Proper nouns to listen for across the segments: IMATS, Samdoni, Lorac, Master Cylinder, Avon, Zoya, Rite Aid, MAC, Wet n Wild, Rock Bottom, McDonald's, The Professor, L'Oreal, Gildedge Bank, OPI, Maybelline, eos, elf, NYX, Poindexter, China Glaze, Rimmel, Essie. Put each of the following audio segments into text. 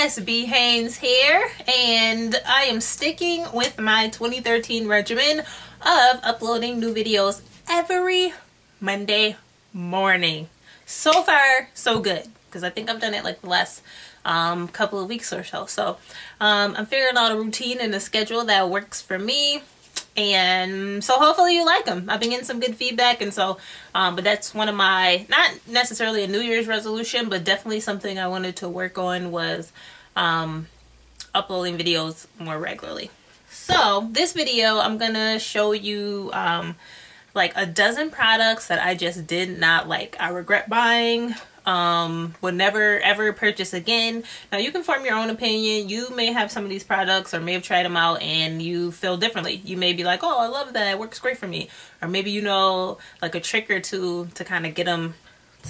guys, B. Haynes here, and I am sticking with my 2013 regimen of uploading new videos every Monday morning. So far, so good, because I think I've done it like the last couple of weeks or so. So I'm figuring out a routine and a schedule that works for me, and so hopefully you like them. I've been getting some good feedback, and so but that's one of my, not necessarily a New Year's resolution, but definitely something I wanted to work on, was uploading videos more regularly. So this video I'm gonna show you like a dozen products that I just did not like. I regret buying, would never ever purchase again. Now you can form your own opinion. You may have some of these products, or may have tried them out and you feel differently. You may be like, oh, I love that, it works great for me. Or maybe you know like a trick or two to kind of get them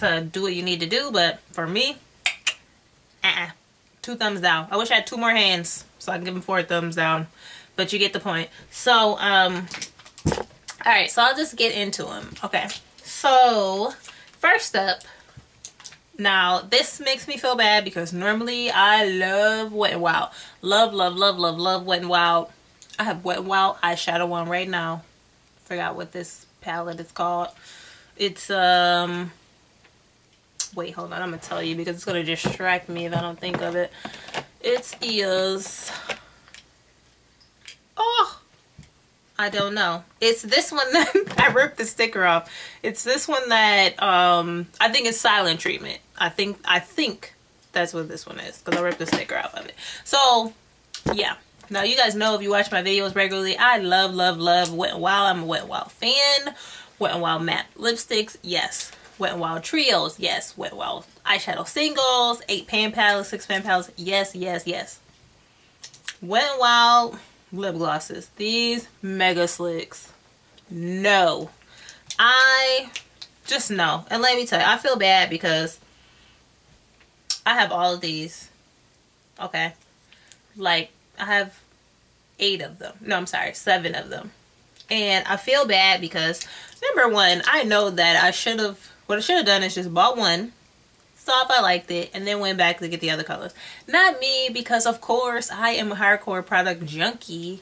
to do what you need to do. But for me, two thumbs down. I wish I had two more hands so I can give them four thumbs down, but you get the point. So all right, so I'll just get into them. Okay, so first up, now this makes me feel bad because normally I love Wet n Wild. Love Wet n Wild. I have Wet n Wild eyeshadow on right now. Forgot what this palette is called. It's wait, hold on, I'm gonna tell you because it's gonna distract me if I don't think of it. It's Eos. Oh, I don't know. It's this one that I ripped the sticker off. It's this one that I think it's silent treatment. I think that's what this one is, because I ripped the sticker off of it. So yeah, now you guys know if you watch my videos regularly, I love Wet n Wild. I'm a Wet n Wild fan. Wet n Wild matte lipsticks, yes. Wet n Wild trios, yes. Wet n Wild eyeshadow singles, 8-pan palettes, 6-pan palettes, yes, yes, yes. Wet n Wild lip glosses, these mega slicks, no. I just no. And let me tell you, I feel bad because I have all of these. Okay, like I have 8 of them. No, I'm sorry, 7 of them. And I feel bad because number one, I know that I should have, what I should have done is just bought one, saw if I liked it, and then went back to get the other colors. Not me, because of course I am a hardcore product junkie,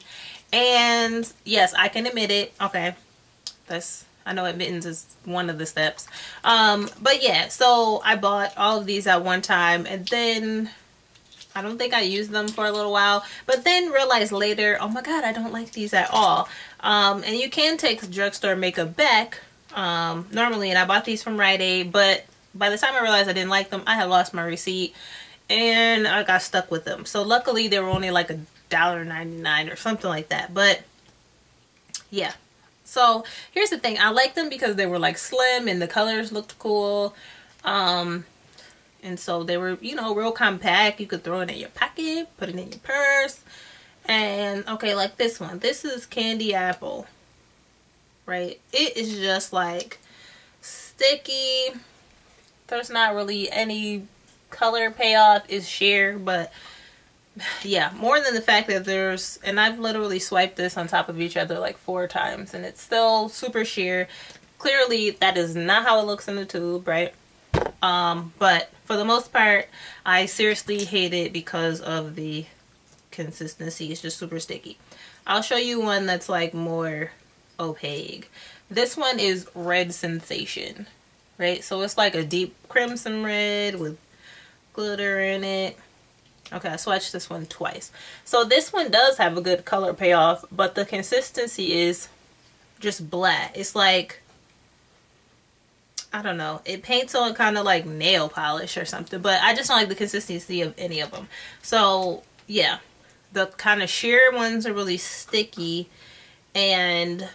and yes, I can admit it. Okay, that's, I know admittance is one of the steps, but yeah, so I bought all of these at one time, and then I don't think I used them for a little while, but then realized later, oh my god, I don't like these at all. And you can take drugstore makeup back normally, and I bought these from Rite Aid, but by the time I realized I didn't like them, I had lost my receipt and I got stuck with them. So luckily they were only like $1.99 or something like that. But yeah, so here's the thing, I liked them because they were like slim and the colors looked cool, and so they were, you know, real compact. You could throw it in your pocket, put it in your purse. And okay, like this one, this is Candy Apple, right? It is just like sticky. There's not really any color payoff, is sheer. But yeah, more than the fact that there's, and I've literally swiped this on top of each other like 4 times and it's still super sheer. Clearly that is not how it looks in the tube, right? But for the most part, I seriously hate it because of the consistency. It's just super sticky. I'll show you one that's like more opaque. This one is Red Sensation. Right, so it's like a deep crimson red with glitter in it. Okay, I swatched this one twice. So this one does have a good color payoff, but the consistency is just blah. It's like, I don't know, it paints on kind of like nail polish or something, but I just don't like the consistency of any of them. So yeah, the kind of sheer ones are really sticky, and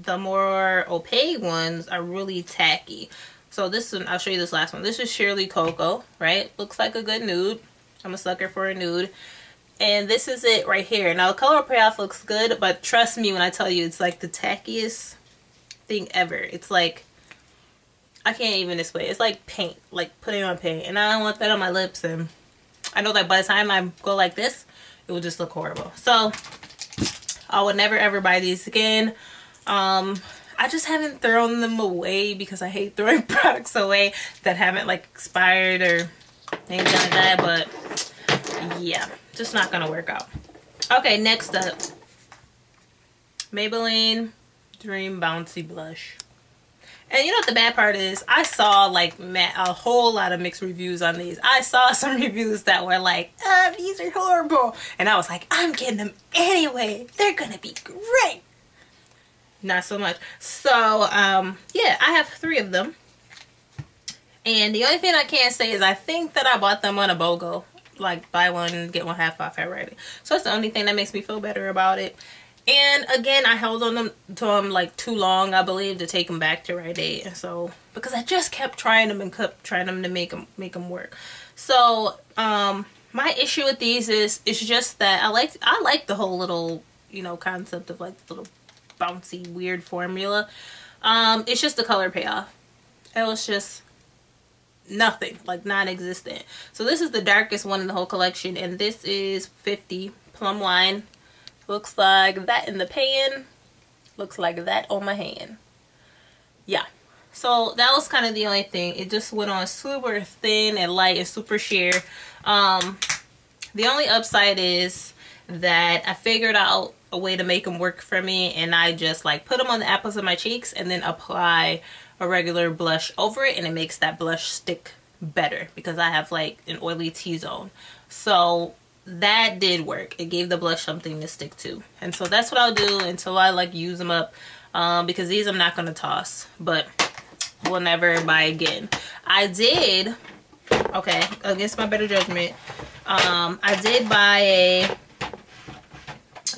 the more opaque ones are really tacky. So this one, I'll show you this last one. This is Shirley Cocoa, right? Looks like a good nude. I'm a sucker for a nude. And this is it right here. Now the color payoff looks good, but trust me when I tell you, it's like the tackiest thing ever. It's like, I can't even explain. It's like paint, like putting on paint. And I don't want that on my lips. And I know that by the time I go like this, it will just look horrible. So I would never ever buy these again. I just haven't thrown them away because I hate throwing products away that haven't like expired or Ain't done that, but yeah, just not gonna work out. Okay, next up, Maybelline Dream Bouncy Blush. And you know what the bad part is? I saw like a whole lot of mixed reviews on these. I saw some reviews that were like, oh, these are horrible. And I was like, I'm getting them anyway. They're gonna be great. Not so much. So, yeah, I have 3 of them. And the only thing I can say is I think that I bought them on a BOGO. Like, buy one, get one half off at Rite Aid. So that's the only thing that makes me feel better about it. And again, I held on to them like too long, I believe, to take them back to Rite Aid. So because I just kept trying them and kept trying them to make them work. So my issue with these is it's just that I like the whole little, you know, concept of like the little bouncy weird formula. It's just the color payoff. It was just nothing, like non-existent. So this is the darkest one in the whole collection, and this is 50 Plum Wine. Looks like that in the pan. Looks like that on my hand. Yeah. So that was kind of the only thing. It just went on super thin and light and super sheer. The only upside is that I figured out a way to make them work for me. And I just like put them on the apples of my cheeks and then apply a regular blush over it. And it makes that blush stick better because I have like an oily T-zone. So that did work. It gave the blush something to stick to, and so that's what I'll do until I like use them up, because these I'm not going to toss, but we'll never buy again. I did, okay, against my better judgment, I did buy a, I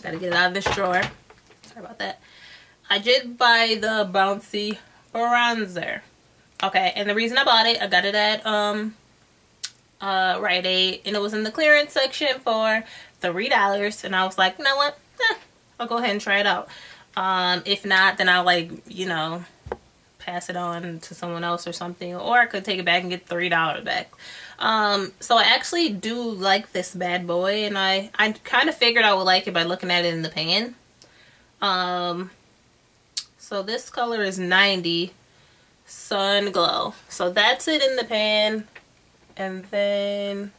gotta get it out of this drawer, sorry about that. I did buy the bouncy bronzer, okay, and the reason I bought it, I got it at Rite Aid, and it was in the clearance section for $3, and I was like, you know what, I'll go ahead and try it out. If not, then I'll like, you know, pass it on to someone else or something, or I could take it back and get $3 back. So I actually do like this bad boy, and I kind of figured I would like it by looking at it in the pan. So this color is 90 Sun Glow, so that's it in the pan. And then,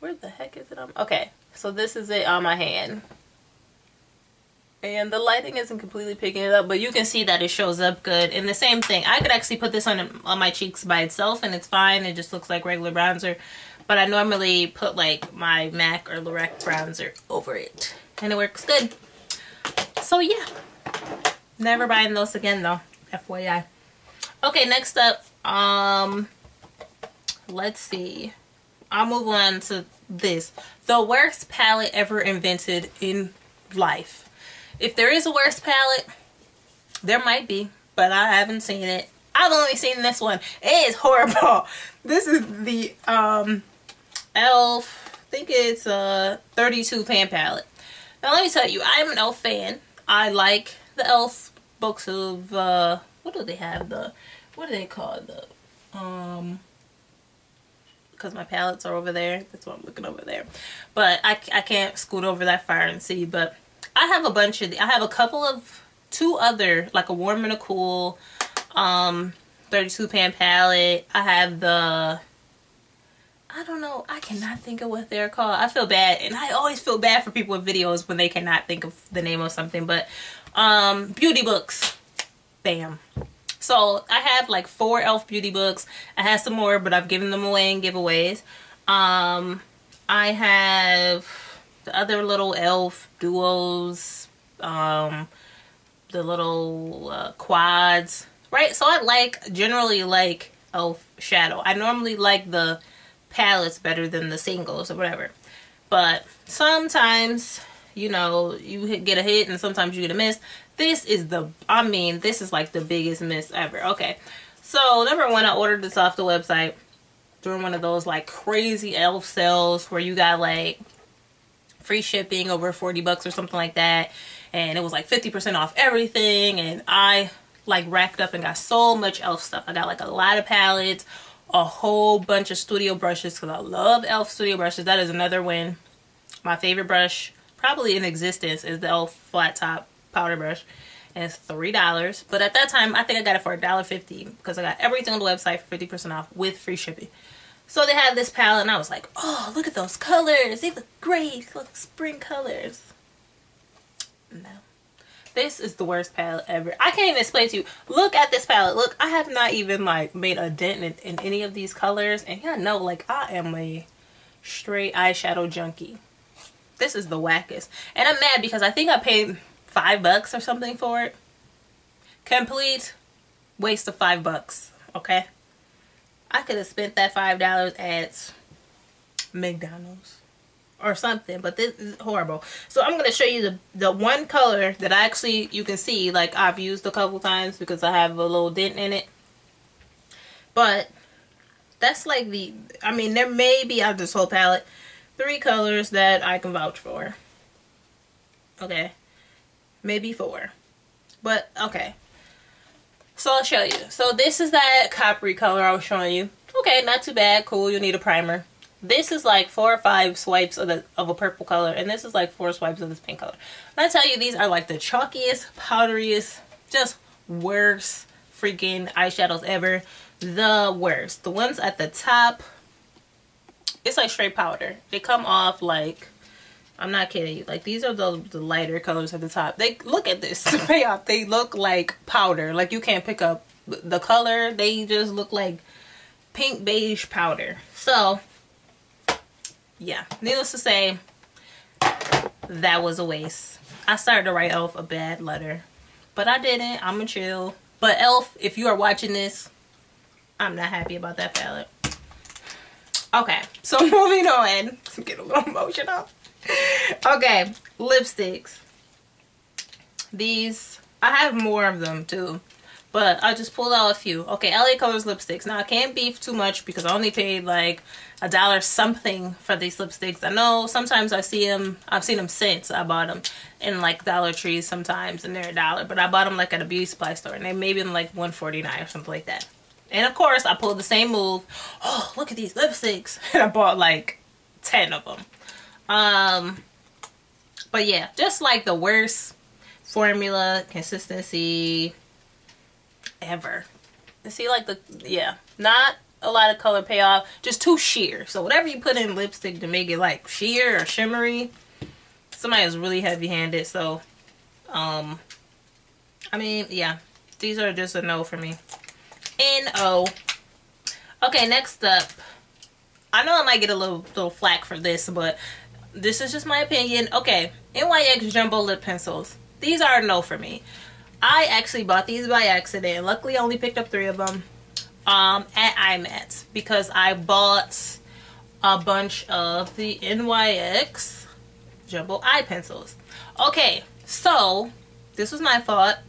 where the heck is it on? Okay, so this is it on my hand. And the lighting isn't completely picking it up, but you can see that it shows up good. And the same thing, I could actually put this on my cheeks by itself and it's fine. It just looks like regular bronzer. But I normally put like my MAC or Lorac bronzer over it. And it works good. So yeah, never buying those again though, FYI. Okay, next up, let's see, I'll move on to this, the worst palette ever invented in life. If there is a worst palette, there might be, but I haven't seen it. I've only seen this one. It is horrible. This is the elf, I think it's a 32 pan palette. Now let me tell you, I'm an elf fan. I like the elf books of what do they have, the, what do they call the because my palettes are over there, that's why I'm looking over there, but I can't scoot over that far and see. But I have a bunch of, I have a couple of, 2 other, like a warm and a cool 32 pan palette. I have the, I don't know, I cannot think of what they're called. I feel bad, and I always feel bad for people with videos when they cannot think of the name of something, but beauty books, bam. So I have like 4 elf beauty books. I have some more, but I've given them away in giveaways. I have the other little elf duos, the little quads, right? So I like, generally like elf shadow. I normally like the palettes better than the singles or whatever, but sometimes, you know, you get a hit and sometimes you get a miss. This is the, I mean, this is like the biggest miss ever. Okay, so number one, I ordered this off the website during one of those like crazy elf sales where you got like free shipping over $40 or something like that, and it was like 50% off everything, and I like racked up and got so much elf stuff. I got like a lot of palettes, a whole bunch of studio brushes, because I love elf studio brushes. That is another win. My favorite brush probably in existence is the elf flat top powder brush, and it's $3, but at that time I think I got it for $1.50 because I got everything on the website for 50% off with free shipping. So they had this palette and I was like, oh, look at those colors. They look great. They look spring colors. No. This is the worst palette ever. I can't even explain to you. Look at this palette. Look, I have not even like made a dent in any of these colors. And y'all know like I am a straight eyeshadow junkie. This is the wackest. And I'm mad because I think I paid $5 or something for it. Complete waste of $5, okay? I could have spent that $5 at McDonald's or something, but this is horrible. So I'm going to show you the one color that I actually, you can see, like I've used a couple times because I have a little dent in it. But that's like the, I mean, there may be out of this whole palette 3 colors that I can vouch for. Okay. Maybe 4. But, okay. So I'll show you. So this is that coppery color I was showing you. Okay, not too bad. Cool, you need a primer. This is like 4 or 5 swipes of a purple color, and this is like 4 swipes of this pink color. And I tell you, these are like the chalkiest, powderiest, just worst freaking eyeshadows ever. The worst. The ones at the top, it's like straight powder. They come off like, I'm not kidding you, like these are the lighter colors at the top. They look at this payoff. They look like powder. Like you can't pick up the color. They just look like pink beige powder. So yeah, needless to say, that was a waste. I started to write Elf a bad letter, but I didn't. I'm a chill. But Elf, if you are watching this, I'm not happy about that palette. Okay, so moving on. I'm getting a little emotional. Okay, lipsticks. These, I have more of them too, but I just pulled out a few. Okay, LA Colors lipsticks. Now I can't beef too much because I only paid like $1 something for these lipsticks. I know sometimes I see them, I've seen them since I bought them in like Dollar Trees sometimes, and they're $1, but I bought them like at a beauty supply store and they may be in like $1.49 or something like that. And of course I pulled the same move. Oh, look at these lipsticks. And I bought like 10 of them. But yeah, just like the worst formula consistency ever. You see like the, yeah, not a lot of color payoff, just too sheer. So whatever you put in lipstick to make it like sheer or shimmery, somebody was really heavy-handed. So I mean, yeah, these are just a no for me. N-O. Okay, next up, I know I might get a little flack for this, but this is just my opinion. Okay, NYX Jumbo Lip Pencils. These are a no for me. I actually bought these by accident. Luckily, I only picked up 3 of them at IMATS because I bought a bunch of the NYX Jumbo Eye Pencils. Okay, so this was my thought.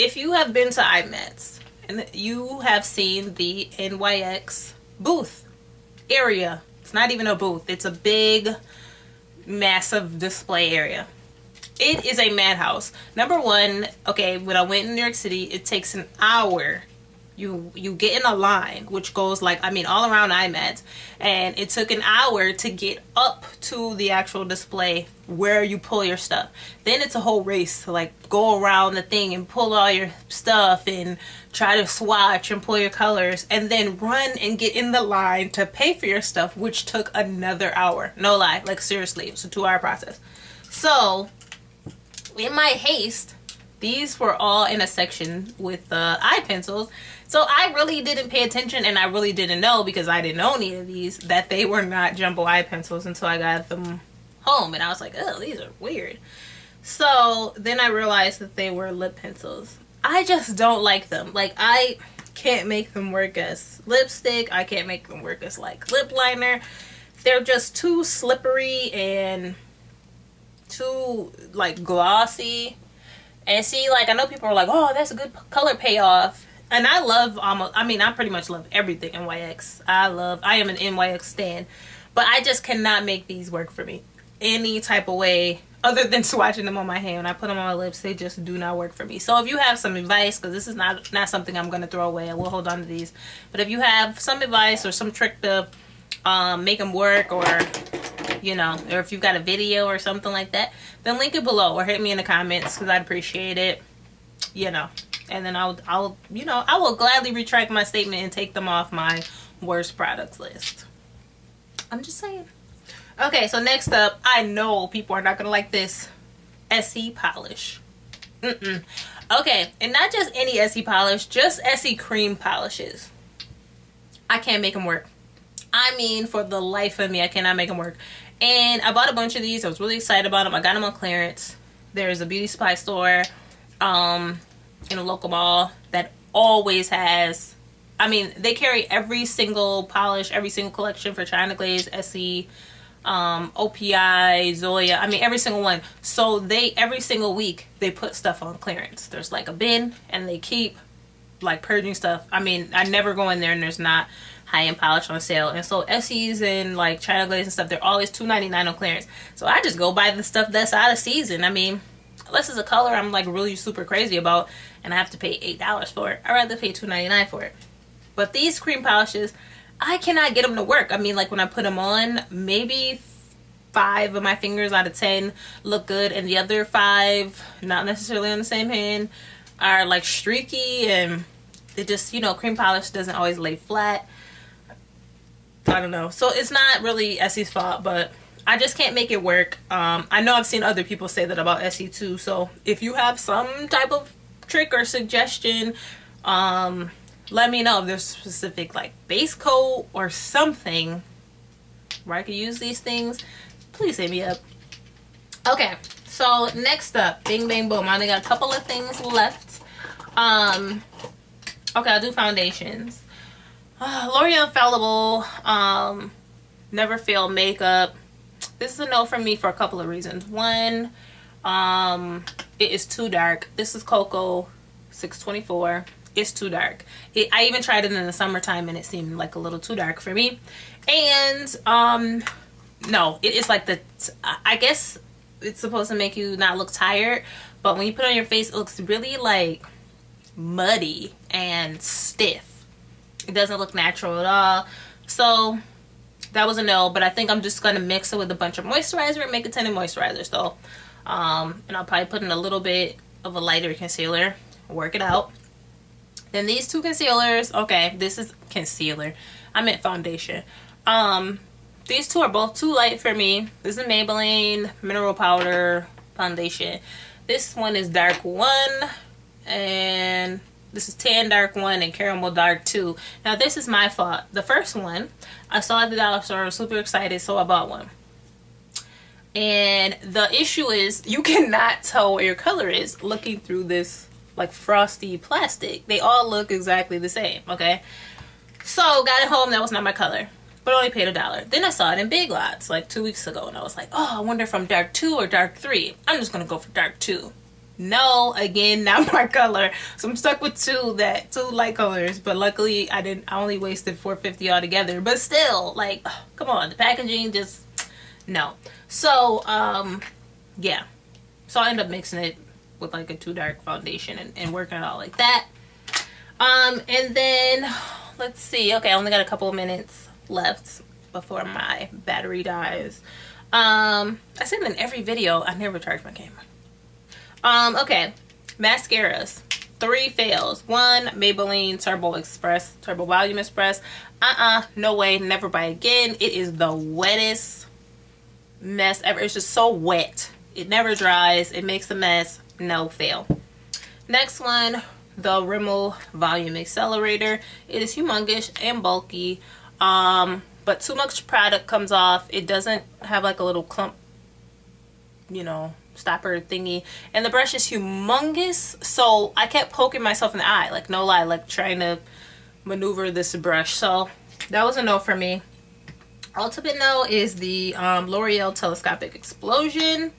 If you have been to IMATS and you have seen the NYX booth area, it's not even a booth, it's a big massive display area. It is a madhouse. Number 1, okay, when I went in New York City, it takes an hour. You get in a line which goes like, I mean, all around IMATS, and it took an hour to get up to the actual display where you pull your stuff. Then it's a whole race to like go around the thing and pull all your stuff and try to swatch and pull your colors and then run and get in the line to pay for your stuff, which took another hour. No lie, like seriously, it's a 2-hour process. So in my haste, these were all in a section with the eye pencils. So I really didn't pay attention and I really didn't know, because I didn't own any of these, that they were not jumbo eye pencils until I got them home. And I was like, oh, these are weird. So then I realized that they were lip pencils. I just don't like them. Like, I can't make them work as lipstick. I can't make them work as like lip liner. They're just too slippery and too like glossy. And see, like, I know people are like, oh, that's a good color payoff. And I love almost, I mean, I pretty much love everything NYX. I am an NYX stan. But I just cannot make these work for me any type of way other than swatching them on my hand. When I put them on my lips, they just do not work for me. So if you have some advice, because this is not something I'm going to throw away, I will hold on to these. But if you have some advice or some trick to make them work, or, you know, or if you've got a video or something like that, then link it below or hit me in the comments, because I'd appreciate it, you know. And then I will gladly retract my statement and take them off my worst products list. I'm just saying. Okay, so next up, I know people are not gonna like this Essie polish. Okay, and not just any Essie polish, just Essie cream polishes. I can't make them work. I mean, for the life of me, I cannot make them work. And I bought a bunch of these. I was really excited about them. I got them on clearance. There's a beauty supply store in a local mall that always has, I mean, they carry every single polish, every single collection for China Glaze, Essie, OPI, Zoya, I mean every single one. So they, every single week, they put stuff on clearance. There's like a bin and they keep like purging stuff. I mean, I never go in there and there's not high-end polish on sale. And so Essie's and like China Glaze and stuff, they're always $2.99 on clearance. So I just go buy the stuff that's out of season. I mean, unless it's a color I'm like really super crazy about and I have to pay $8 for it, I'd rather pay $2.99 for it. But these cream polishes, I cannot get them to work. I mean, like when I put them on, maybe 5 of my fingers out of 10 look good and the other 5, not necessarily on the same hand, are like streaky, and it just, you know, cream polish doesn't always lay flat. I don't know. So it's not really Essie's fault, but I just can't make it work. I know I've seen other people say that about Essie too. So if you have some type of trick or suggestion, let me know if there's specific like base coat or something where I could use these things. Please hit me up. Okay, so next up, bing bang boom, I only got a couple of things left. Okay, I'll do foundations. L'Oreal Infallible Never Fail Makeup. This is a no from me for a couple of reasons. One, it is too dark. This is Cocoa 624. It's too dark. I even tried it in the summertime and it seemed like a little too dark for me. And no, it is like the, I guess it's supposed to make you not look tired, but when you put it on your face, it looks really like muddy and stiff. It doesn't look natural at all. So that was a no, but I think I'm just gonna mix it with a bunch of moisturizer and make a tinted moisturizer. So and I'll probably put in a little bit of a lighter concealer, work it out. Then these two concealers, okay, this is concealer, I meant foundation. These two are both too light for me. This is Maybelline mineral powder foundation. This one is dark one, and this is tan dark one and caramel dark two. Now this is my fault. The first one I saw at the dollar store, I was super excited, so I bought one. And the issue is you cannot tell what your color is looking through this like frosty plastic. They all look exactly the same, okay? So got it home, that was not my color, but I only paid $1. Then I saw it in Big Lots like 2 weeks ago and I was like, oh, I wonder if I'm dark two or dark three. I'm just gonna go for dark two. No, again, not my color, so I'm stuck with two light colors. But luckily I only wasted $4.50 altogether, but still, like, ugh, come on, the packaging just no. So yeah, so I end up mixing it with like a too dark foundation and working it all like that. And then let's see, okay, I only got a couple of minutes left before my battery dies. I said in every video I never charge my camera. Okay, mascaras, 3 fails. 1, Maybelline Turbo Volume Express. No way, never buy again. It is the wettest mess ever. It's just so wet, it never dries, it makes a mess. No, fail. Next one, the Rimmel Volume Accelerator. It is humongous and bulky, but too much product comes off. It doesn't have like a little clump, you know, stopper thingy, and the brush is humongous, so I kept poking myself in the eye, like, no lie, like trying to maneuver this brush. So that was a no for me. Ultimate no is the L'Oreal Telescopic Explosion.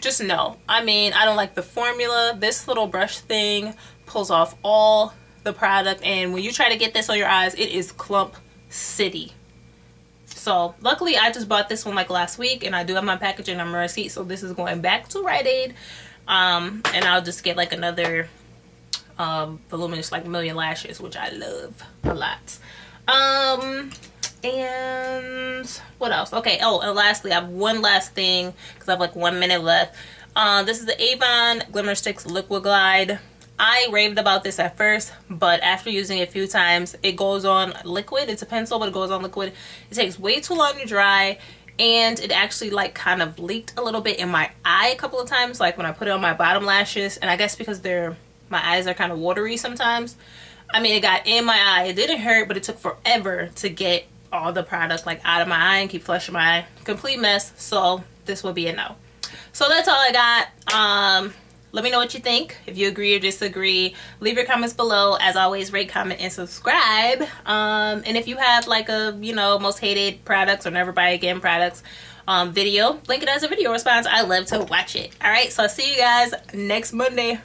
Just no. I mean, I don't like the formula. This little brush thing pulls off all the product, and when you try to get this on your eyes, it is clump city. So luckily I just bought this one like last week, and I do have my packaging on my receipt, so this is going back to Rite Aid. And I'll just get like another voluminous like million lashes, which I love a lot. And what else? Okay, oh, and lastly, I have one last thing because I have like 1 minute left. This is the Avon Glimmer Sticks Liquid Glide. I raved about this at first, but after using it a few times, it goes on liquid. It's a pencil, but it goes on liquid. It takes way too long to dry, and it actually like kind of leaked a little bit in my eye a couple of times, like when I put it on my bottom lashes. And I guess because my eyes are kind of watery sometimes, I mean, it got in my eye. It didn't hurt, but it took forever to get all the product like out of my eye and keep flushing my eye. Complete mess. So this will be a no. So that's all I got. Let me know what you think. If you agree or disagree, leave your comments below. As always, rate, comment, and subscribe. And if you have like a, you know, most hated products or never buy again products video, link it as a video response. I love to watch it. All right, so I'll see you guys next Monday.